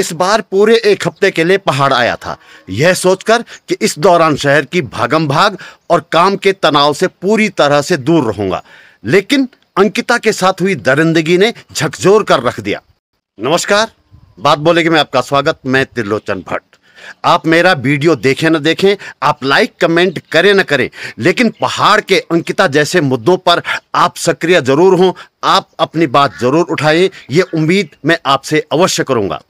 इस बार पूरे एक हफ्ते के लिए पहाड़ आया था, यह सोचकर कि इस दौरान शहर की भागम भाग और काम के तनाव से पूरी तरह से दूर रहूंगा, लेकिन अंकिता के साथ हुई दरिंदगी ने झकझोर कर रख दिया। नमस्कार, बात बोलेंगे मैं आपका स्वागत, मैं त्रिलोचन भट्ट। आप मेरा वीडियो देखें न देखें, आप लाइक कमेंट करें न करें, लेकिन पहाड़ के अंकिता जैसे मुद्दों पर आप सक्रिय जरूर हों, आप अपनी बात जरूर उठाएं, ये उम्मीद मैं आपसे अवश्य करूंगा।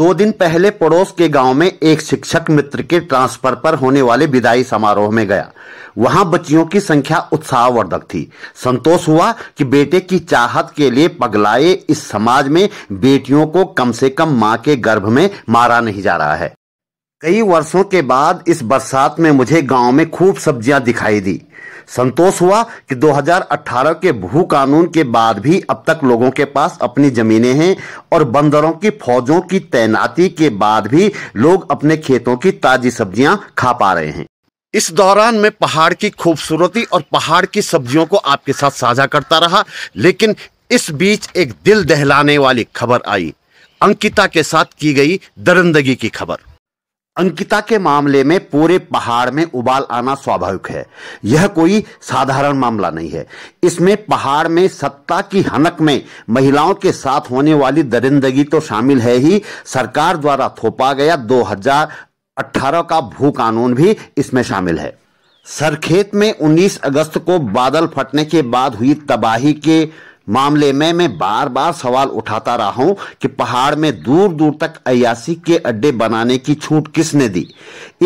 2 दिन पहले पड़ोस के गांव में एक शिक्षक मित्र के ट्रांसफर पर होने वाले विदाई समारोह में गया। वहां बच्चियों की संख्या उत्साहवर्धक थी। संतोष हुआ कि बेटे की चाहत के लिए पगलाए इस समाज में बेटियों को कम से कम मां के गर्भ में मारा नहीं जा रहा है। कई वर्षों के बाद इस बरसात में मुझे गांव में खूब सब्जियां दिखाई दी। संतोष हुआ कि 2018 के भू कानून के बाद भी अब तक लोगों के पास अपनी जमीनें हैं और बंदरों की फौजों की तैनाती के बाद भी लोग अपने खेतों की ताजी सब्जियां खा पा रहे हैं। इस दौरान मैं पहाड़ की खूबसूरती और पहाड़ की सब्जियों को आपके साथ साझा करता रहा, लेकिन इस बीच एक दिल दहलाने वाली खबर आई, अंकिता के साथ की गई दरिंदगी की खबर। अंकिता के मामले में पूरे पहाड़ में उबाल आना स्वाभाविक है। यह कोई साधारण मामला नहीं है। इसमें पहाड़ में सत्ता की हनक में महिलाओं के साथ होने वाली दरिंदगी तो शामिल है ही, सरकार द्वारा थोपा गया 2018 का भू कानून भी इसमें शामिल है। सरखेत में 19 अगस्त को बादल फटने के बाद हुई तबाही के मामले में मैं बार बार सवाल उठाता रहा हूं कि पहाड़ में दूर दूर तक अयासी के अड्डे बनाने की छूट किसने दी?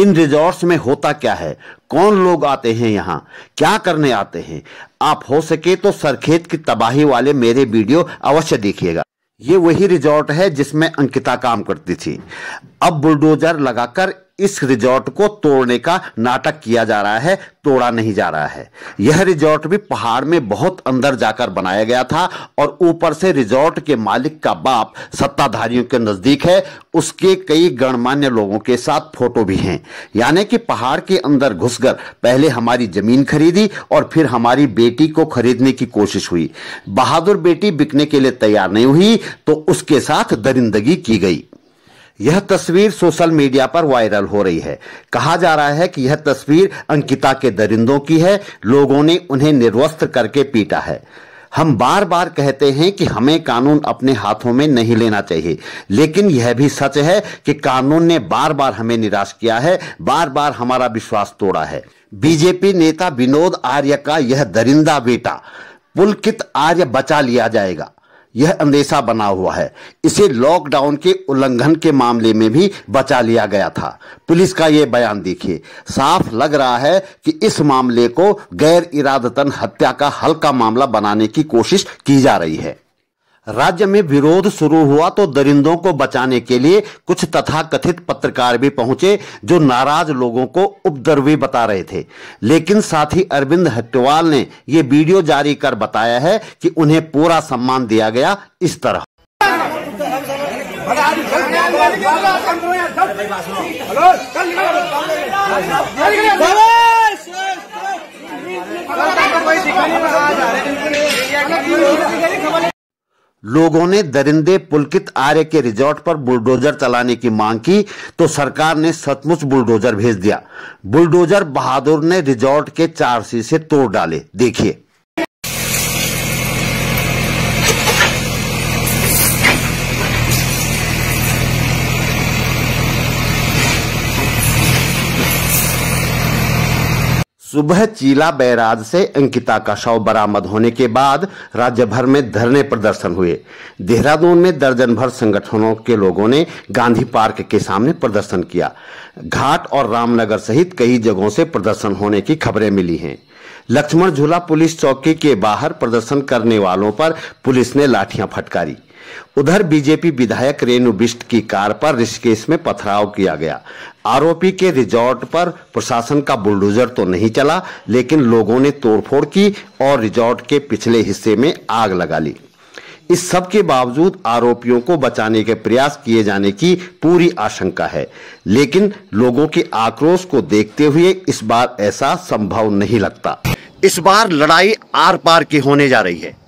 इन रिजॉर्ट्स में होता क्या है? कौन लोग आते हैं यहाँ? क्या करने आते हैं? आप हो सके तो सरखेत की तबाही वाले मेरे वीडियो अवश्य देखिएगा। ये वही रिजॉर्ट है जिसमें अंकिता काम करती थी। अब बुलडोजर लगाकर इस रिजॉर्ट को तोड़ने का नाटक किया जा रहा है, तोड़ा नहीं जा रहा है। यह रिजॉर्ट भी पहाड़ में बहुत अंदर जाकर बनाया गया था और ऊपर से रिजॉर्ट के मालिक का बाप सत्ताधारियों के नजदीक है, उसके कई गणमान्य लोगों के साथ फोटो भी हैं। यानी कि पहाड़ के अंदर घुसकर पहले हमारी जमीन खरीदी और फिर हमारी बेटी को खरीदने की कोशिश हुई। बहादुर बेटी बिकने के लिए तैयार नहीं हुई तो उसके साथ दरिंदगी की गई। यह तस्वीर सोशल मीडिया पर वायरल हो रही है। कहा जा रहा है कि यह तस्वीर अंकिता के दरिंदों की है, लोगों ने उन्हें निर्वस्त्र करके पीटा है। हम बार बार कहते हैं कि हमें कानून अपने हाथों में नहीं लेना चाहिए, लेकिन यह भी सच है कि कानून ने बार बार हमें निराश किया है, बार बार हमारा विश्वास तोड़ा है। बीजेपी नेता विनोद आर्य का यह दरिंदा बेटा पुलकित आर्य बचा लिया जाएगा, यह अंदेशा बना हुआ है। इसे लॉकडाउन के उल्लंघन के मामले में भी बचा लिया गया था। पुलिस का यह बयान देखिए, साफ लग रहा है कि इस मामले को गैर इरादतन हत्या का हल्का मामला बनाने की कोशिश की जा रही है। राज्य में विरोध शुरू हुआ तो दरिंदों को बचाने के लिए कुछ तथाकथित पत्रकार भी पहुंचे जो नाराज लोगों को उपद्रवी बता रहे थे, लेकिन साथ ही अरविंद हटवाल ने ये वीडियो जारी कर बताया है कि उन्हें पूरा सम्मान दिया गया। इस तरह लोगों ने दरिंदे पुलकित आर्य के रिजॉर्ट पर बुलडोजर चलाने की मांग की तो सरकार ने सचमुच बुलडोजर भेज दिया। बुलडोजर बहादुर ने रिजॉर्ट के 4 शीशे तोड़ डाले। देखिए, सुबह चीला बैराज से अंकिता का शव बरामद होने के बाद राज्य भर में धरने प्रदर्शन हुए। देहरादून में दर्जन भर संगठनों के लोगों ने गांधी पार्क के सामने प्रदर्शन किया। घाट और रामनगर सहित कई जगहों से प्रदर्शन होने की खबरें मिली हैं। लक्ष्मण झूला पुलिस चौकी के बाहर प्रदर्शन करने वालों पर पुलिस ने लाठियां फटकारी। उधर बीजेपी विधायक रेणु बिष्ट की कार पर ऋषिकेश में पथराव किया गया। आरोपी के रिजॉर्ट पर प्रशासन का बुलडोजर तो नहीं चला, लेकिन लोगों ने तोड़फोड़ की और रिजॉर्ट के पिछले हिस्से में आग लगा ली। इस सब के बावजूद आरोपियों को बचाने के प्रयास किए जाने की पूरी आशंका है, लेकिन लोगों के आक्रोश को देखते हुए इस बार ऐसा संभव नहीं लगता। इस बार लड़ाई आर पार की होने जा रही है।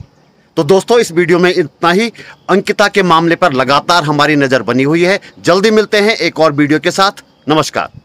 तो दोस्तों इस वीडियो में इतना ही। अंकिता के मामले पर लगातार हमारी नज़र बनी हुई है। जल्दी मिलते हैं एक और वीडियो के साथ। नमस्कार।